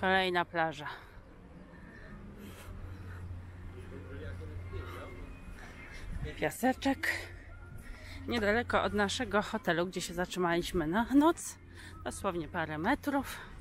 Kolejna plaża. Piaseczek. Niedaleko od naszego hotelu, gdzie się zatrzymaliśmy na noc. Dosłownie parę metrów.